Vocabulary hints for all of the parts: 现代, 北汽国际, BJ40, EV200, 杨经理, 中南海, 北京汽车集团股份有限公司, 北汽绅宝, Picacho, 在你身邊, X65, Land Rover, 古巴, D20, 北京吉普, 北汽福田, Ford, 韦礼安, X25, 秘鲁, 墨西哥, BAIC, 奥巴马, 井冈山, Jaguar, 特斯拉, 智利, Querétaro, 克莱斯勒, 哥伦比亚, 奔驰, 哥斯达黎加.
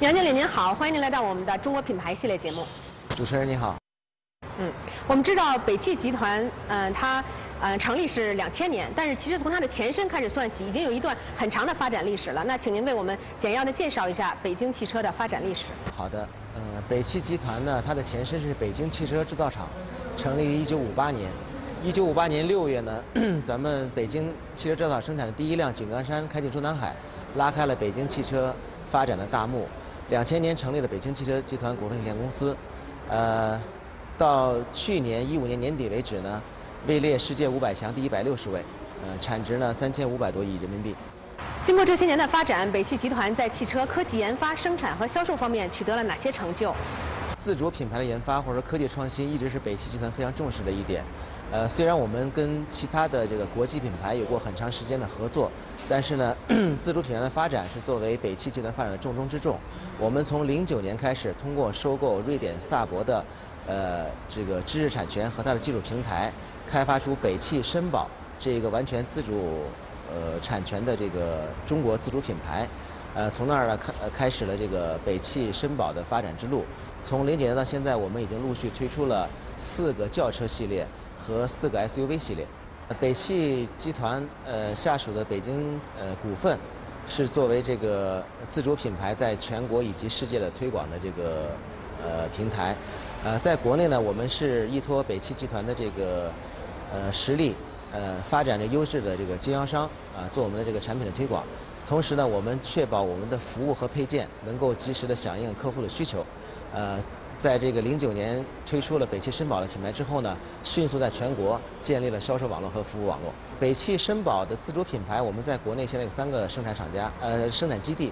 杨经理您好，欢迎您来到我们的中国品牌系列节目。主持人你好。我们知道北汽集团，它成立是2000年，但是其实从它的前身开始算起，已经有一段很长的发展历史了。那请您为我们简要的介绍一下北京汽车的发展历史。好的，北汽集团呢，它的前身是北京汽车制造厂，成立于1958年。1958年6月呢，咱们北京汽车制造厂生产的第一辆井冈山开进中南海，拉开了北京汽车发展的大幕。2000年成立了北京汽车集团股份有限公司，到去年15年年底为止呢，位列世界500强第160位，产值呢3500多亿人民币。经过这些年的发展，北汽集团在汽车科技研发、生产和销售方面取得了哪些成就？自主品牌的研发或者科技创新一直是北汽集团非常重视的一点。虽然我们跟其他的这个国际品牌有过很长时间的合作，但是呢，自主品牌的发展是作为北汽集团发展的重中之重。我们从09年开始，通过收购瑞典萨博的这个知识产权和它的技术平台，开发出北汽绅宝这一个完全自主产权的这个中国自主品牌。从那儿呢开始了这个北汽绅宝的发展之路。从09年到现在，我们已经陆续推出了4个轿车系列和4个 SUV 系列。北汽集团下属的北京股份，是作为这个自主品牌在全国以及世界的推广的这个平台。在国内呢，我们是依托北汽集团的这个实力，发展着优质的这个经销商做我们的这个产品的推广。同时呢，我们确保我们的服务和配件能够及时的响应客户的需求。在这个09年推出了北汽绅宝的品牌之后呢，迅速在全国建立了销售网络和服务网络。北汽绅宝的自主品牌，我们在国内现在有3个生产基地，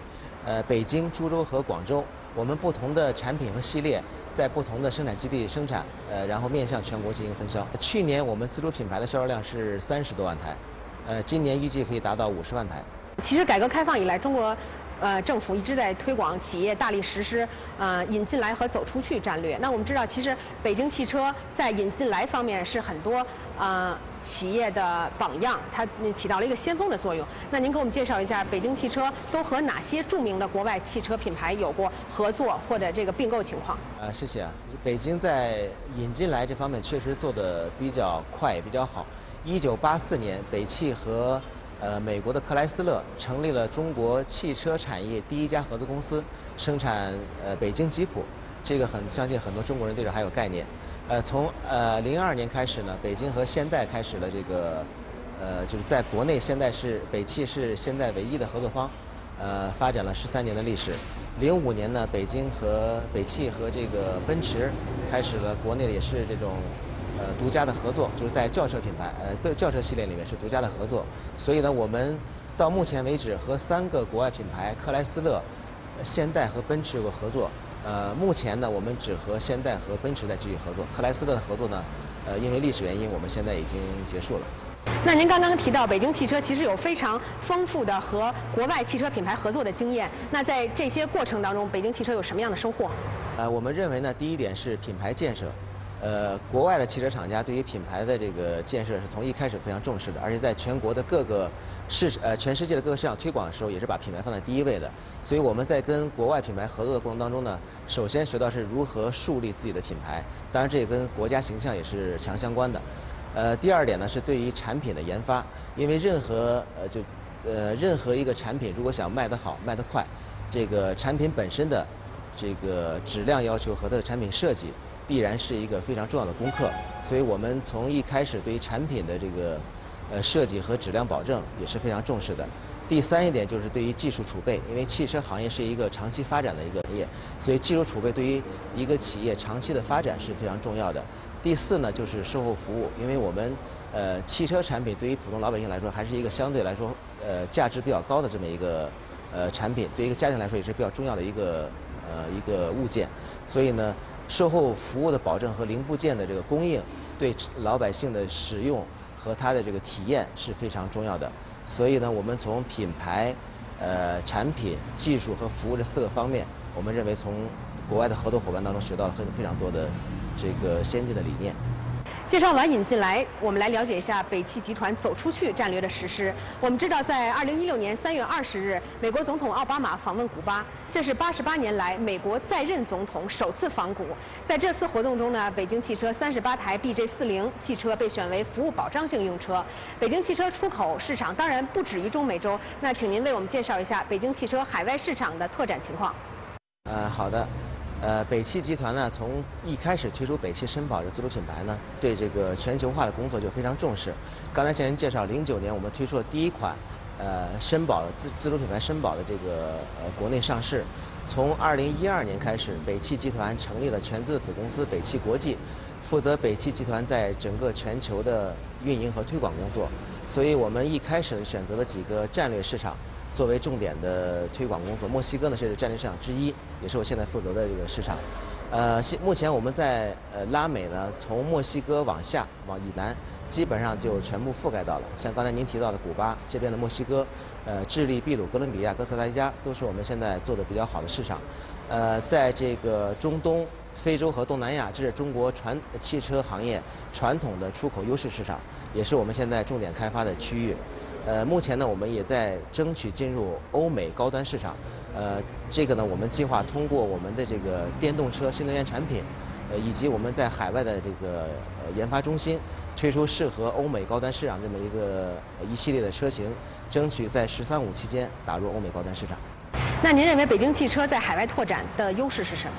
北京、株洲和广州。我们不同的产品和系列在不同的生产基地生产，然后面向全国进行分销。去年我们自主品牌的销售量是30多万台，今年预计可以达到50万台。其实改革开放以来，中国政府一直在推广企业大力实施引进来和走出去战略。那我们知道，其实北京汽车在引进来方面是很多企业的榜样，它起到了一个先锋的作用。那您给我们介绍一下，北京汽车都和哪些著名的国外汽车品牌有过合作或者这个并购情况？谢谢。北京在引进来这方面确实做得比较快也比较好。1984年，北汽和美国的克莱斯勒成立了中国汽车产业第一家合资公司，生产北京吉普，这个相信很多中国人对这还有概念。从02年开始呢，北京和现代开始了这个，就是在国内现代是北汽是现代唯一的合作方，发展了13年的历史。05年呢，北汽和这个奔驰开始了国内也是这种。独家的合作，就是在轿车品牌轿车系列里面是独家的合作。所以呢，我们到目前为止和3个国外品牌克莱斯勒、现代和奔驰有个合作。目前呢，我们只和现代和奔驰在继续合作，克莱斯勒的合作呢，因为历史原因，我们现在已经结束了。那您刚刚提到北京汽车其实有非常丰富的和国外汽车品牌合作的经验，那在这些过程当中，北京汽车有什么样的收获？我们认为呢，第一点是品牌建设。国外的汽车厂家对于品牌的这个建设是从一开始非常重视的，而且在全国的各个全世界的各个市场推广的时候，也是把品牌放在第一位的。所以我们在跟国外品牌合作的过程当中呢，首先学到是如何树立自己的品牌，当然这也跟国家形象也是强相关的。第二点呢是对于产品的研发，因为任何一个产品如果想卖得好、卖得快，这个产品本身的这个质量要求和它的产品设计。必然是一个非常重要的功课，所以我们从一开始对于产品的这个设计和质量保证也是非常重视的。第三一点就是对于技术储备，因为汽车行业是一个长期发展的一个行业，所以技术储备对于一个企业长期的发展是非常重要的。第四呢就是售后服务，因为我们汽车产品对于普通老百姓来说还是一个相对来说价值比较高的这么一个产品，对于一个家庭来说也是比较重要的一个物件，所以呢。售后服务的保证和零部件的这个供应，对老百姓的使用和它的这个体验是非常重要的。所以呢，我们从品牌、产品、技术和服务这4个方面，我们认为从国外的合作伙伴当中学到了非常多的这个先进的理念。介绍完引进来，我们来了解一下北汽集团走出去战略的实施。我们知道，在2016年3月20日，美国总统奥巴马访问古巴，这是88年来美国在任总统首次访古。在这次活动中呢，北京汽车38台 BJ40 汽车被选为服务保障性用车。北京汽车出口市场当然不止于中美洲，那请您为我们介绍一下北京汽车海外市场的拓展情况。好的。北汽集团呢，从一开始推出北汽绅宝这自主品牌呢，对这个全球化的工作就非常重视。刚才向您介绍，09年我们推出了第一款绅宝自主品牌绅宝的这个国内上市。从2012年开始，北汽集团成立了全资子公司北汽国际，负责北汽集团在整个全球的运营和推广工作。所以我们一开始选择了几个战略市场作为重点的推广工作，墨西哥呢是战略市场之一，也是我现在负责的这个市场。目前我们在拉美呢，从墨西哥往下往以南，基本上就全部覆盖到了。像刚才您提到的古巴这边的墨西哥，智利、秘鲁、哥伦比亚、哥斯达黎加都是我们现在做的比较好的市场。在这个中东、非洲和东南亚，这是中国汽车行业传统的出口优势市场，也是我们现在重点开发的区域。目前呢，我们也在争取进入欧美高端市场。这个呢，我们计划通过我们的这个电动车新能源产品，以及我们在海外的这个研发中心，推出适合欧美高端市场这么一系列的车型，争取在“13五”期间打入欧美高端市场。那您认为北京汽车在海外拓展的优势是什么？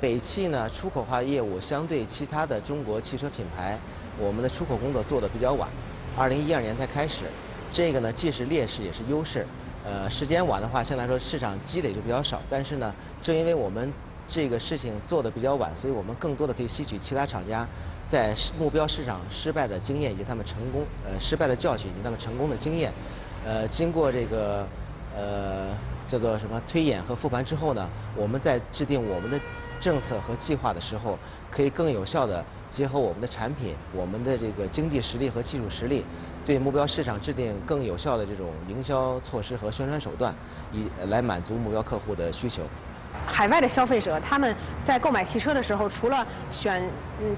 北汽呢，出口化业务相对其他的中国汽车品牌，我们的出口工作做得比较晚，2012年才开始。这个呢，既是劣势也是优势。时间晚的话，相对来说市场积累就比较少。但是呢，正因为我们这个事情做得比较晚，所以我们更多的可以吸取其他厂家在目标市场失败的经验，以及他们成功失败的教训，以及他们成功的经验。经过这个叫做什么推演和复盘之后呢，我们在制定我们的政策和计划的时候，可以更有效地结合我们的产品、我们的这个经济实力和技术实力，对目标市场制定更有效的这种营销措施和宣传手段，以来满足目标客户的需求。海外的消费者他们在购买汽车的时候，除了选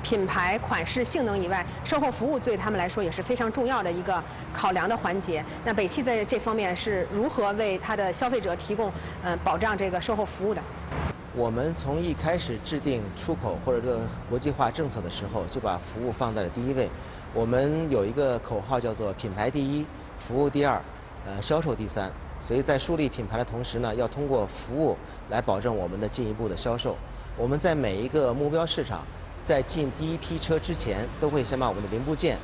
品牌、款式、性能以外，售后服务对他们来说也是非常重要的一个考量的环节。那北汽在这方面是如何为它的消费者提供保障这个售后服务的？我们从一开始制定出口或者这个国际化政策的时候，就把服务放在了第一位。我们有一个口号叫做“品牌第一，服务第二，销售第三”。所以在树立品牌的同时呢，要通过服务来保证我们的进一步的销售。我们在每一个目标市场，在进第一批车之前，都会先把我们的零部件，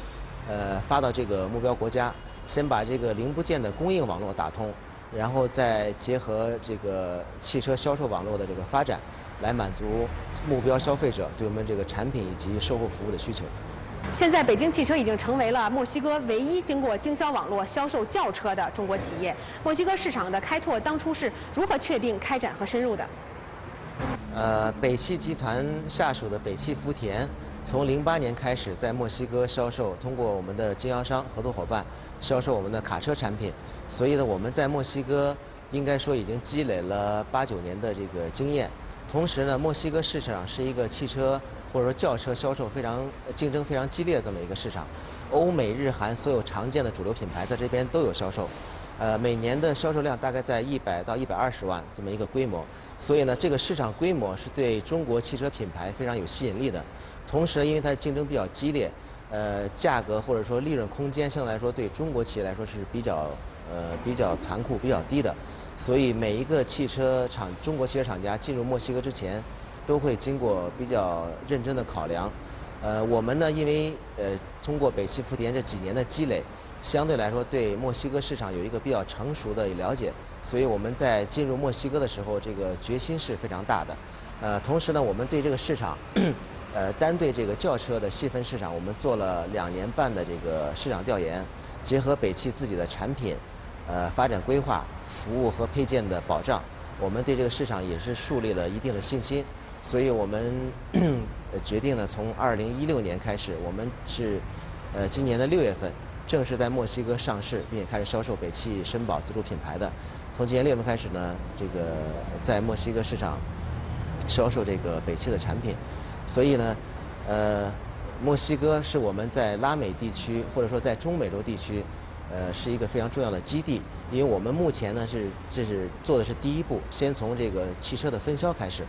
发到这个目标国家，先把这个零部件的供应网络打通。然后再结合这个汽车销售网络的这个发展，来满足目标消费者对我们这个产品以及售后服务的需求。现在，北京汽车已经成为了墨西哥唯一经过经销网络销售轿车的中国企业。墨西哥市场的开拓当初是如何确定、开展和深入的？北汽集团下属的北汽福田，从08年开始在墨西哥销售，通过我们的经销商合作伙伴销售我们的卡车产品。所以呢，我们在墨西哥应该说已经积累了8、9年的这个经验。同时呢，墨西哥市场是一个汽车或者说轿车销售非常竞争非常激烈的这么一个市场，欧美日韩所有常见的主流品牌在这边都有销售。每年的销售量大概在100到120万这么一个规模。所以呢，这个市场规模是对中国汽车品牌非常有吸引力的。同时，因为它的竞争比较激烈，价格或者说利润空间相对来说对中国企业来说是比较残酷、比较低的，所以每一个中国汽车厂家进入墨西哥之前，都会经过比较认真的考量。我们呢，因为通过北汽福田这几年的积累，相对来说对墨西哥市场有一个比较成熟的了解，所以我们在进入墨西哥的时候，这个决心是非常大的。同时呢，我们对这个市场，单对这个轿车的细分市场，我们做了2年半的这个市场调研，结合北汽自己的产品，发展规划、服务和配件的保障，我们对这个市场也是树立了一定的信心。所以我们决定呢，从2016年开始，我们是今年的6月份正式在墨西哥上市，并且开始销售北汽绅宝自主品牌的。从今年6月份开始呢，这个在墨西哥市场销售这个北汽的产品。所以呢，墨西哥是我们在拉美地区或者说在中美洲地区，是一个非常重要的基地，因为我们目前呢这是做的是第一步，先从这个汽车的分销开始。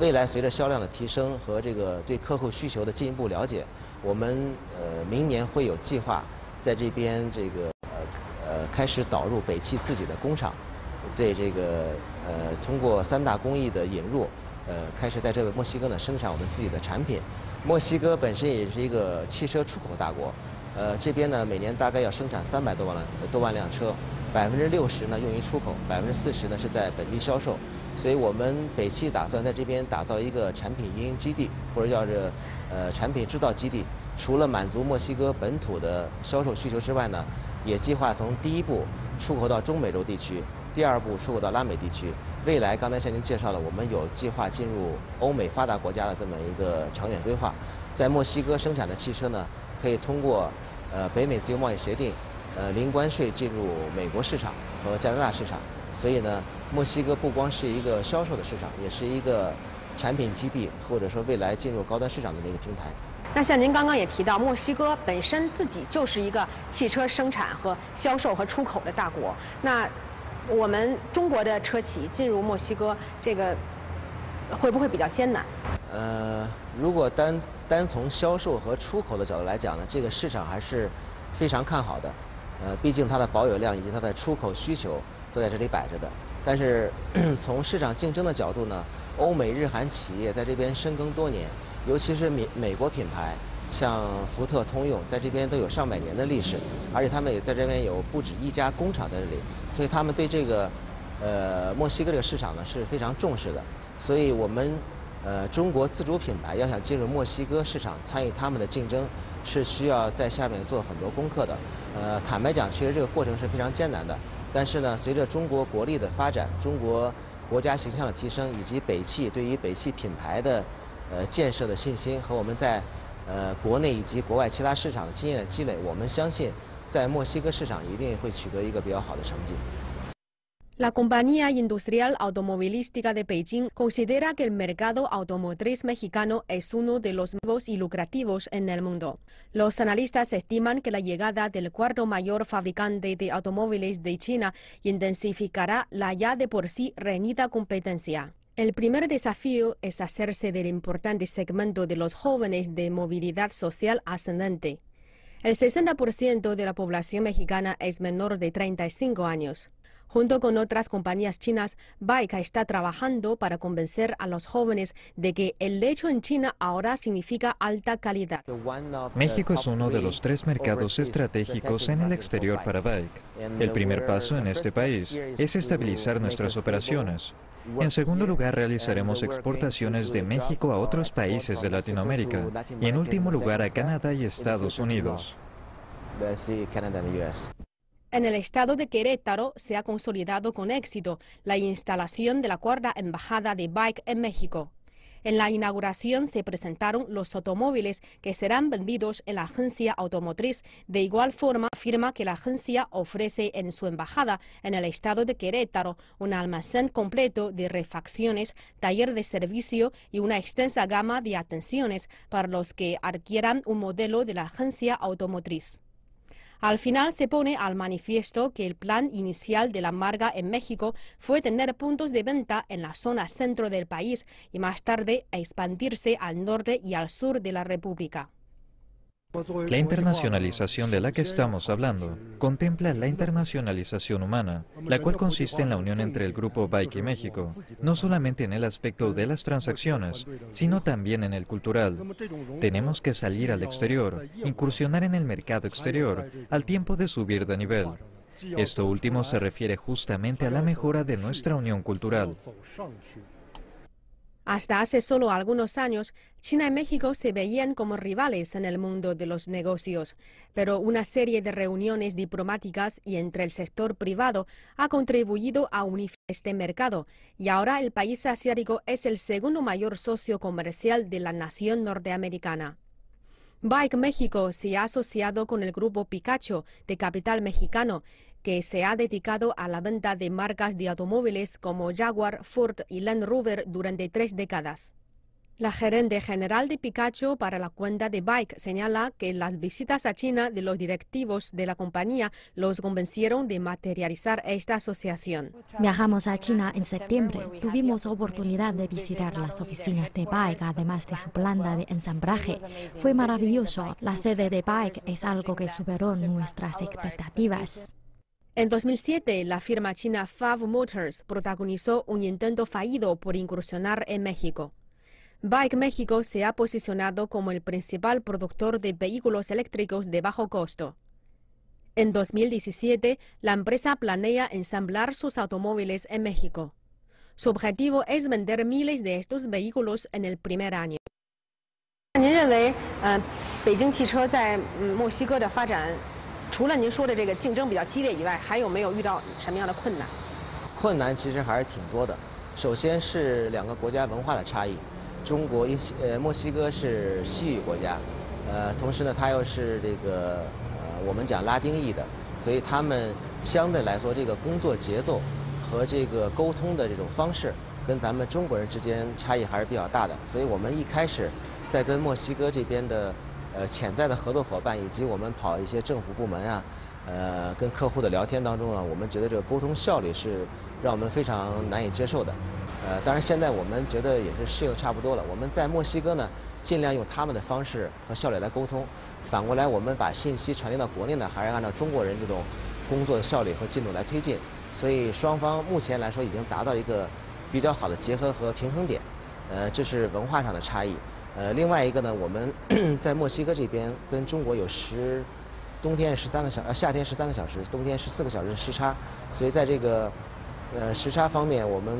未来随着销量的提升和这个对客户需求的进一步了解，我们明年会有计划在这边这个开始导入北汽自己的工厂，对这个通过三大工艺的引入，开始在这个墨西哥呢生产我们自己的产品。墨西哥本身也是一个汽车出口大国，这边呢每年大概要生产300多万辆车，60%呢用于出口，40%呢是在本地销售。所以我们北汽打算在这边打造一个产品运营基地，或者叫是产品制造基地。除了满足墨西哥本土的销售需求之外呢，也计划从第一步出口到中美洲地区，第二步出口到拉美地区。未来，刚才向您介绍了，我们有计划进入欧美发达国家的这么一个长远规划。在墨西哥生产的汽车呢，可以通过北美自由贸易协定，零关税进入美国市场和加拿大市场。所以呢，墨西哥不光是一个销售的市场，也是一个产品基地，或者说未来进入高端市场的一个平台。那像您刚刚也提到，墨西哥本身自己就是一个汽车生产和销售和出口的大国。那我们中国的车企进入墨西哥，这个会不会比较艰难？如果单从销售和出口的角度来讲呢，这个市场还是非常看好的。毕竟它的保有量以及它的出口需求都在这里摆着的。但是从市场竞争的角度呢，欧美日韩企业在这边深耕多年，尤其是美国品牌，像福特、通用，在这边都有100年的历史，而且他们也在这边有不止一家工厂在这里。所以他们对这个，墨西哥这个市场呢是非常重视的。所以我们，中国自主品牌要想进入墨西哥市场参与他们的竞争，是需要在下面做很多功课的。坦白讲，确实这个过程是非常艰难的。但是呢，随着中国国力的发展，中国国家形象的提升，以及北汽对于北汽品牌的，建设的信心和我们在，国内以及国外其他市场的经验的积累，我们相信，在墨西哥市场一定会取得一个比较好的成绩。La compañía industrial automovilística de Beijing considera que el mercado automotriz mexicano es uno de los nuevos y lucrativos en el mundo. Los analistas estiman que la llegada del cuarto mayor fabricante de automóviles de China intensificará la ya de por sí reñida competencia. El primer desafío es hacerse del importante segmento de los jóvenes de movilidad social ascendente. El 60% de la población mexicana es menor de 35 años. Junto con otras compañías chinas, BAIC está trabajando para convencer a los jóvenes de que el leche en China ahora significa alta calidad. México es uno de los 3 mercados estratégicos en el exterior para BAIC. El primer paso en este país es estabilizar nuestras operaciones. En segundo lugar, realizaremos exportaciones de México a otros países de Latinoamérica y en último lugar a Canadá y Estados Unidos. En el estado de Querétaro se ha consolidado con éxito la instalación de la cuarta embajada de BAIC en México. En la inauguración se presentaron los automóviles que serán vendidos en la agencia automotriz. De igual forma, afirma que la agencia ofrece en su embajada en el estado de Querétaro un almacén completo de refacciones, taller de servicio y una extensa gama de atenciones para los que adquieran un modelo de la agencia automotriz. Al final se pone al manifiesto que el plan inicial de la marca en México fue tener puntos de venta en la zona centro del país y más tarde expandirse al norte y al sur de la República. La internacionalización de la que estamos hablando contempla la internacionalización humana, la cual consiste en la unión entre el grupo BAIC y México, no solamente en el aspecto de las transacciones, sino también en el cultural. Tenemos que salir al exterior, incursionar en el mercado exterior, al tiempo de subir de nivel. Esto último se refiere justamente a la mejora de nuestra unión cultural. Hasta hace solo algunos años, China y México se veían como rivales en el mundo de los negocios, pero una serie de reuniones diplomáticas y entre el sector privado ha contribuido a unificar este mercado, y ahora el país asiático es el segundo mayor socio comercial de la nación norteamericana. BAIC México se ha asociado con el grupo Picacho de capital mexicano, que se ha dedicado a la venta de marcas de automóviles como Jaguar, Ford y Land Rover durante 3 décadas. La gerente general de Pikachu para la cuenta de Bike señala que las visitas a China de los directivos de la compañía los convencieron de materializar esta asociación. Viajamos a China en septiembre. Tuvimos oportunidad de visitar las oficinas de Bike, además de su planta de ensamblaje. Fue maravilloso. La sede de Bike es algo que superó nuestras expectativas. En 2007, la firma china Favre Motors protagonizó un intento fallido por incursionar en México. Bike México se ha posicionado como el principal productor de vehículos eléctricos de bajo costo. En 2017, la empresa planea ensamblar sus automóviles en México. Su objetivo es vender miles de estos vehículos en el primer año.中国，墨西哥是西语国家，同时它又是跟墨西哥这边的潜在的合作伙伴以及我们跑一些政府部门跟客户的聊天当中，我们觉得这个沟通效率是让我们非常难以接受的。 当然现在我们觉得也是适应差不多了，我们在墨西哥呢尽量用他们的方式和效率来沟通。反过来我们把信息传递到国内呢，还是按照中国人这种工作的效率和进度来推进，所以双方目前来说已经达到一个比较好的结合和平衡点，这是文化上的差异。另外一个呢，我们在墨西哥这边跟中国有10冬天14个小时夏天14个小时时差，所以在这个时差方面我们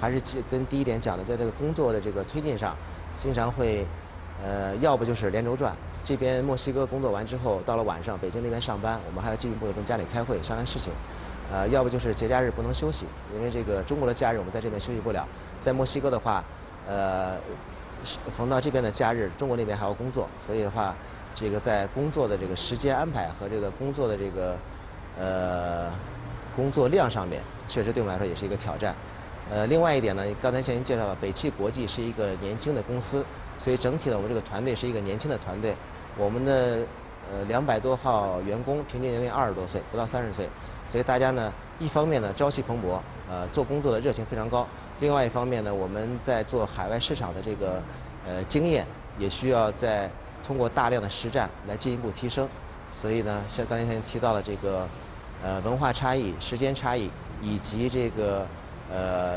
还是跟第一点讲的，在这个工作的这个推进上，经常会要不就是连轴转，这边墨西哥工作完之后到了晚上北京那边上班，我们还要进一个工作跟家里开会商量事情，要不就是节假日不能休息，因为这个中国的假日我们在这边休息不了，在墨西哥的话，逢到这边的假日中国那边还有工作，所以的话这个在工作的这个时间安排和这个工作的这个量上面确实对我们来说也是一个挑战。 另外一点呢，刚才已经介绍了，北汽国际是一个年轻的公司，所以整体的我们这个团队是一个年轻的团队，我们的两百多号员工，平均年龄20多岁，不到30岁，所以大家呢一方面呢朝气蓬勃，做工作的热情非常高，另外一方面呢我们在做海外市场的这个经验也需要在通过大量的实战来进一步提升，所以呢像刚才提到了这个文化差异、时间差异以及这个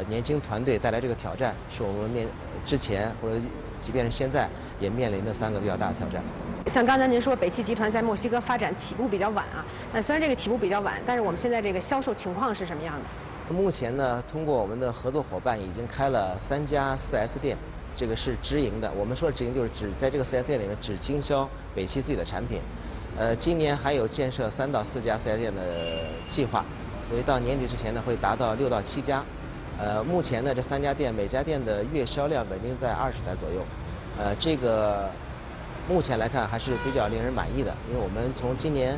年轻团队带来这个挑战，是我们之前或者即便是现在也面临的三个比较大的挑战。 像刚才您说，北汽集团在墨西哥发展起步比较晚啊，那虽然这个起步比较晚，但是我们现在这个销售情况是什么样的？ 目前呢，通过我们的合作伙伴已经开了3家 4S店，这个 是直营的。我们说的直营就是指在这个 4S 店里面只经销北汽自己的产品。今年还有建设3到4家 4S 店的计划，所以到年底之前呢会达到6到7家。 目前呢，这3家店每家店的月销量稳定在20台左右，这个目前来看还是比较令人满意的。因为我们从今年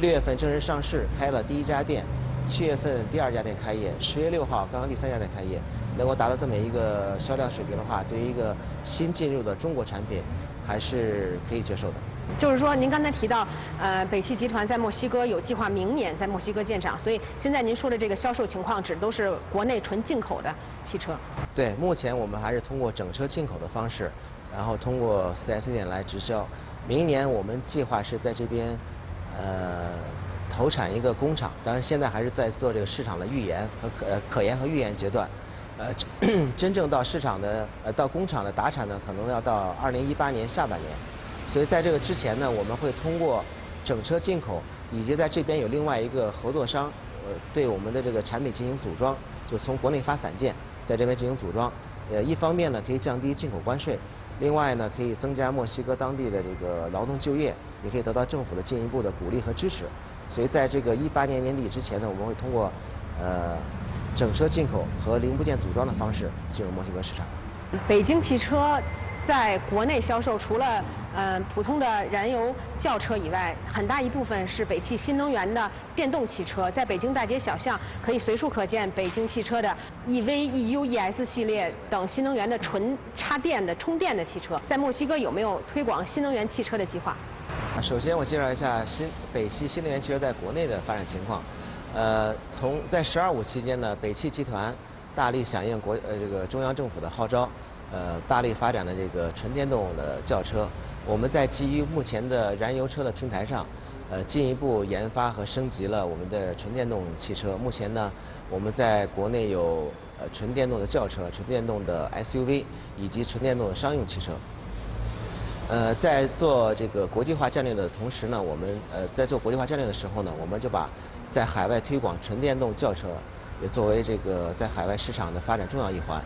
6月份正式上市，开了第1家店，7月份第2家店开业，10月6号刚刚第3家店开业，能够达到这么一个销量水平的话，对于一个新进入的中国产品还是可以接受的。 就是说，您刚才提到，北汽集团在墨西哥有计划明年在墨西哥建厂，所以现在您说的这个销售情况指的都是国内纯进口的汽车。对，目前我们还是通过整车进口的方式，然后通过 4S 店来直销。明年我们计划是在这边，投产一个工厂，当然现在还是在做这个市场的预研和可研和预研阶段。真正到市场的到工厂的达产呢，可能要到2018年下半年。 所以在这个之前呢，我们会通过整车进口，以及在这边有另外一个合作商，对我们的这个产品进行组装，就从国内发散件，在这边进行组装。一方面呢可以降低进口关税，另外呢可以增加墨西哥当地的这个劳动就业，也可以得到政府的进一步的鼓励和支持。所以在这个18年年底之前呢，我们会通过整车进口和零部件组装的方式进入墨西哥市场。北京汽车在国内销售除了普通的燃油轿车以外，很大一部分是北汽新能源的电动汽车。在北京大街小巷，可以随处可见北京汽车的 EV、EU、ES 系列等新能源的纯插电的充电的汽车。在墨西哥有没有推广新能源汽车的计划？首先我介绍一下北汽新能源汽车在国内的发展情况。从在“15期间呢，北汽集团大力响应中央政府的号召，大力发展了这个纯电动的轿车。我们在基于目前的燃油车的平台上，进一步研发和升级了我们的纯电动汽车。目前呢，我们在国内有纯电动的轿车、纯电动的 SUV 以及纯电动的商用汽车。在做这个国际化战略的同时呢，我们在做国际化战略的时候呢，我们就把在海外推广纯电动轿车也作为这个在海外市场的发展重要一环。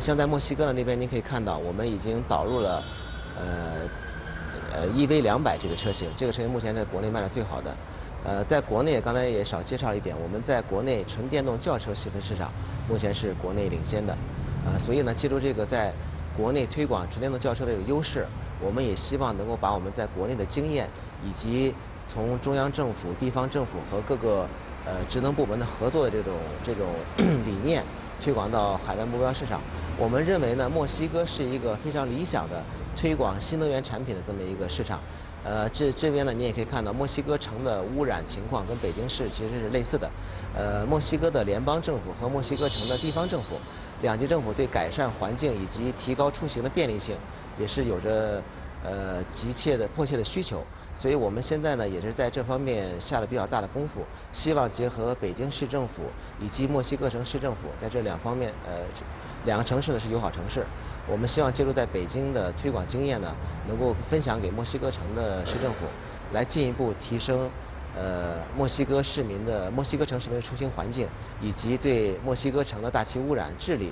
像在墨西哥的那边，您可以看到，我们已经导入了EV200这个车型，这个车型目前在国内卖的最好的。在国内刚才也少介绍了一点，我们在国内纯电动轿车细分市场目前是国内领先的。所以呢，借助这个在国内推广纯电动轿车的优势，我们也希望能够把我们在国内的经验，以及从中央政府、地方政府和各个职能部门的合作的这种理念，推广到海外目标市场。我们认为呢，墨西哥是一个非常理想的推广新能源产品的这么一个市场。这边呢，你也可以看到，墨西哥城的污染情况跟北京市其实是类似的。墨西哥的联邦政府和墨西哥城的地方政府，两级政府对改善环境以及提高出行的便利性，也是有着迫切的需求。所以我们现在呢，也是在这方面下了比较大的功夫，希望结合北京市政府以及墨西哥城市政府，在这两方面，两个城市呢是友好城市，我们希望借助在北京的推广经验呢，能够分享给墨西哥城的市政府，来进一步提升墨西哥城市民的出行环境，以及对墨西哥城的大气污染治理，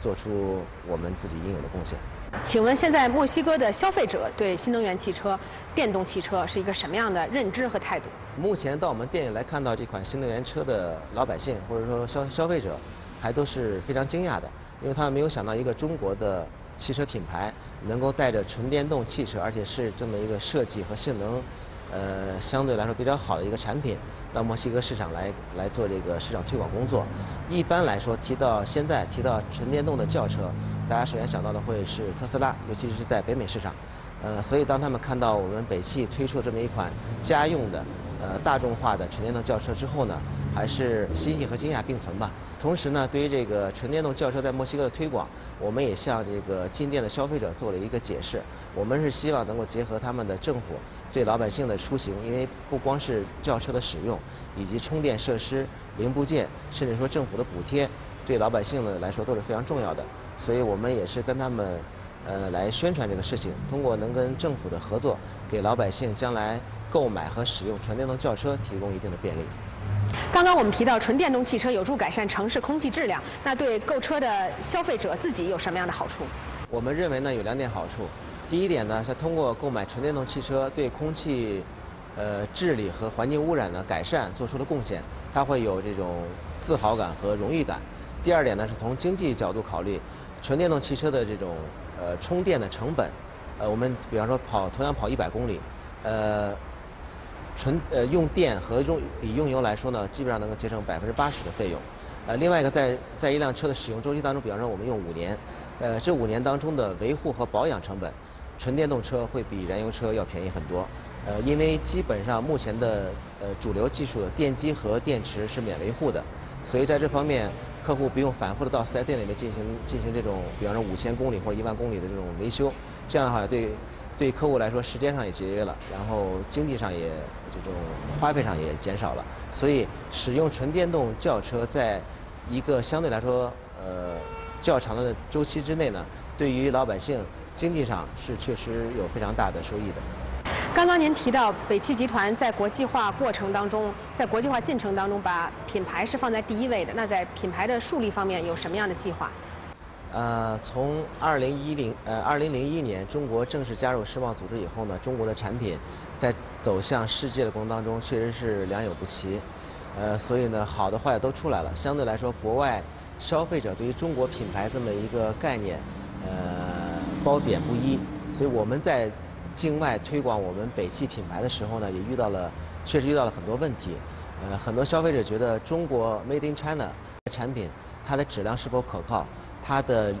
做出我们自己应有的贡献。请问现在墨西哥的消费者对新能源汽车、电动汽车是一个什么样的认知和态度？目前到我们店里来看到这款新能源车的老百姓，或者说消费者，还都是非常惊讶的，因为他们没有想到一个中国的汽车品牌能够带着纯电动汽车，而且是这么一个设计和性能，相对来说比较好的一个产品，到墨西哥市场来做这个市场推广工作。一般来说，提到纯电动的轿车，大家首先想到的会是特斯拉，尤其是在北美市场。所以当他们看到我们北汽推出这么一款家用的、大众化的纯电动轿车之后呢，还是欣喜和惊讶并存吧。同时呢，对于这个纯电动轿车在墨西哥的推广，我们也向这个进店的消费者做了一个解释。我们是希望能够结合他们的政府对老百姓的出行，因为不光是轿车的使用，以及充电设施、零部件，甚至说政府的补贴，对老百姓呢来说都是非常重要的。所以我们也是跟他们，来宣传这个事情，通过能跟政府的合作，给老百姓将来购买和使用纯电动轿车提供一定的便利。刚刚我们提到纯电动汽车有助改善城市空气质量，那对购车的消费者自己有什么样的好处？我们认为呢有2点好处。第一点呢是通过购买纯电动汽车对空气治理和环境污染呢改善做出了贡献，它会有这种自豪感和荣誉感。第2点呢是从经济角度考虑，纯电动汽车的这种充电的成本，我们比方说同样跑100公里，用电和用油来说呢，基本上能够节省80%的费用。另外一个在一辆车的使用周期当中，比方说我们用5年，这5年当中的维护和保养成本，纯电动车会比燃油车要便宜很多。因为基本上目前的主流技术的电机和电池是免维护的，所以在这方面，客户不用反复的到4S店里面进行这种，比方说5000公里或者10000公里的这种维修，这样的话对客户来说，时间上也节约了，然后经济上也这种花费上也减少了。所以使用纯电动轿车，在一个相对来说较长的周期之内呢，对于老百姓经济上是确实有非常大的收益的。刚刚您提到北汽集团在国际化进程当中，把品牌是放在第一位的。那在品牌的树立方面有什么样的计划？从2001年中国正式加入世贸组织以后呢，中国的产品在走向世界的过程当中确实是良莠不齐。所以呢，好的坏的都出来了。相对来说，国外消费者对于中国品牌这么一个概念褒贬不一，所以我们在境外推广我们北汽品牌的时候呢，也确实遇到了很多问题。很多消费者觉得中国 Made in China 的产品，它的质量是否可靠，它的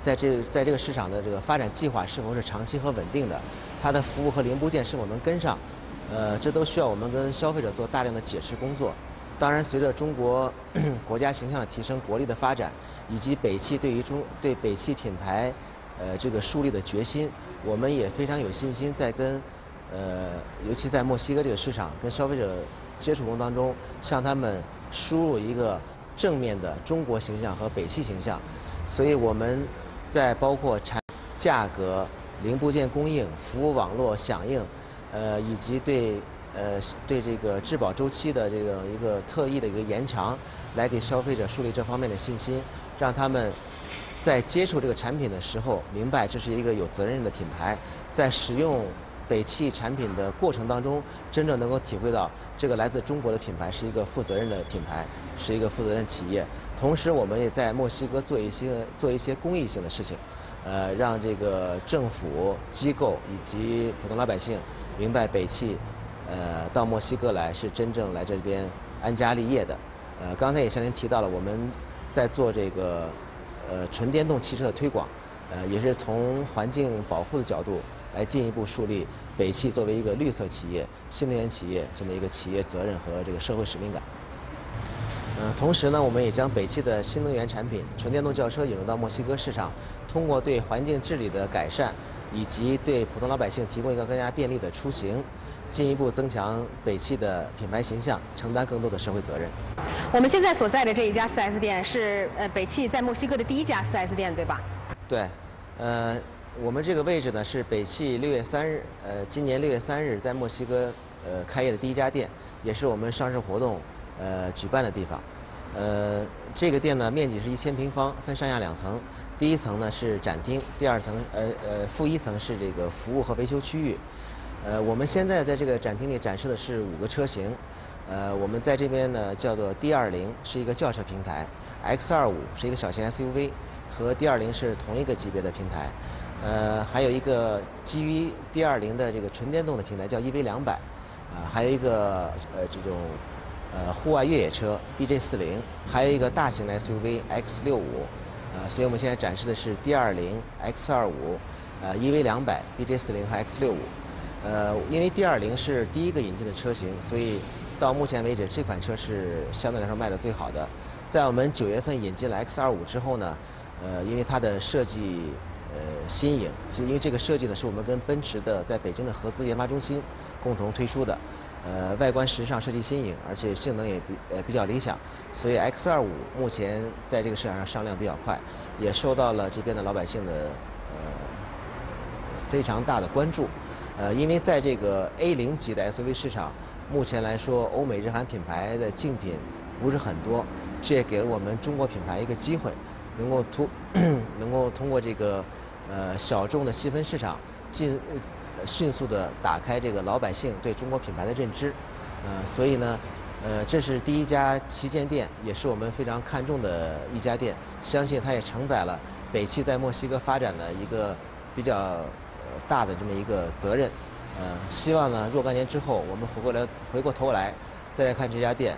在这个市场的这个发展计划是否是长期和稳定的，它的服务和零部件是否能跟上，这都需要我们跟消费者做大量的解释工作。 当然，随着中国国家形象的提升、国力的发展，以及对北汽品牌，这个树立的决心，我们也非常有信心，在跟，尤其在墨西哥这个市场跟消费者接触过程当中，向他们输入一个正面的中国形象和北汽形象。所以我们在包括产品、价格、零部件供应、服务网络响应，以及对这个质保周期的这个一个特意的一个延长，来给消费者树立这方面的信心，让他们在接触这个产品的时候明白这是一个有责任的品牌，在使用北汽产品的过程当中，真正能够体会到这个来自中国的品牌是一个负责任的品牌，是一个负责任企业。同时，我们也在墨西哥做一些公益性的事情，让这个政府机构以及普通老百姓明白北汽。 到墨西哥来是真正来这边安家立业的。刚才也向您提到了，我们在做这个纯电动汽车的推广，也是从环境保护的角度来进一步树立北汽作为一个绿色企业、新能源企业这么一个企业责任和这个社会使命感。同时呢，我们也将北汽的新能源产品、纯电动轿车引入到墨西哥市场，通过对环境治理的改善，以及对普通老百姓提供一个更加便利的出行。 进一步增强北汽的品牌形象，承担更多的社会责任。我们现在所在的这一家 4S 店是北汽在墨西哥的第一家 4S 店，对吧？对，我们这个位置呢是北汽6月3日，今年6月3日在墨西哥开业的第一家店，也是我们上市活动举办的地方。这个店呢面积是1000平方，分上下两层。第一层呢是展厅，第二层负1层是这个服务和维修区域。 我们现在在这个展厅里展示的是5个车型，我们在这边呢叫做 D20 是一个轿车平台 ，X25 是一个小型 SUV， 和 D20 是同一个级别的平台，还有一个基于 D20 的这个纯电动的平台叫 EV200， 还有一个这种户外越野车 BJ40， 还有一个大型的 SUV X65， 所以我们现在展示的是 D20、X25、EV200、BJ40 和 X65。 因为 D20 是第一个引进的车型，所以到目前为止，这款车是相对来说卖得最好的。在我们9月份引进了 X25 之后呢，因为它的设计新颖，因为这个设计呢是我们跟奔驰的在北京的合资研发中心共同推出的，外观时尚、设计新颖，而且性能也比较理想，所以 X25 目前在这个市场上上量比较快，也受到了这边的老百姓的非常大的关注。 因为在这个 A0 级的 SUV 市场，目前来说，欧美日韩品牌的竞品不是很多，这也给了我们中国品牌一个机会，能够通过这个小众的细分市场，迅速的打开这个老百姓对中国品牌的认知。所以呢，这是第一家旗舰店，也是我们非常看重的一家店，相信它也承载了北汽在墨西哥发展的一个比较。 大的这么一个责任，希望呢若干年之后，我们回过头来再看这家店，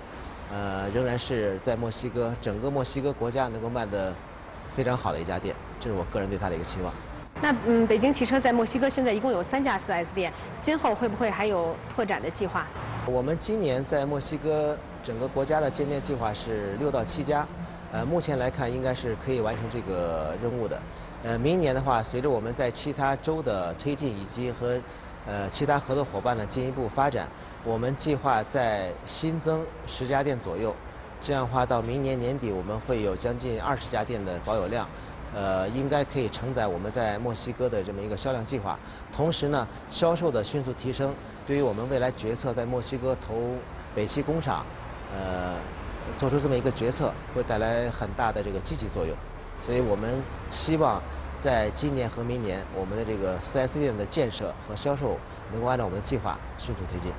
仍然是在墨西哥整个墨西哥国家能够卖得非常好的一家店，这是我个人对它的一个期望。那北京汽车在墨西哥现在一共有3家 4S 店，今后会不会还有拓展的计划？我们今年在墨西哥整个国家的建店计划是6到7家，目前来看应该是可以完成这个任务的。 明年的话，随着我们在其他州的推进以及和其他合作伙伴的进一步发展，我们计划在新增10家店左右。这样的话，到明年年底，我们会有将近20家店的保有量，应该可以承载我们在墨西哥的这么一个销量计划。同时呢，销售的迅速提升，对于我们未来决策在墨西哥投北汽工厂，做出这么一个决策，会带来很大的这个积极作用。 所以我们希望，在今年和明年，我们的这个4S店的建设和销售能够按照我们的计划迅速推进。